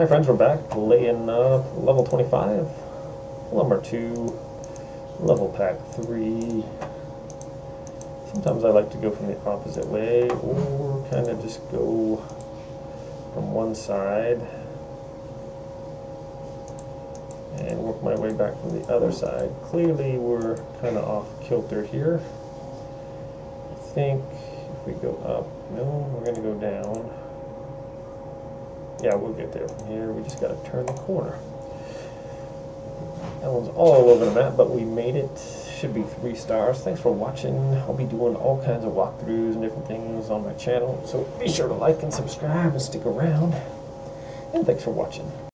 Hi friends, we're back playing level 25, Lumber 2, level pack 3. Sometimes I like to go from the opposite way, or kind of just go from one side and work my way back from the other side. Clearly we're kind of off kilter here. I think if we go up, no, we're going to go down. Yeah, we'll get there from here. We just got to turn the corner. That one's all over the map, but we made it. Should be 3 stars. Thanks for watching. I'll be doing all kinds of walkthroughs and different things on my channel, so be sure to like and subscribe and stick around. And thanks for watching.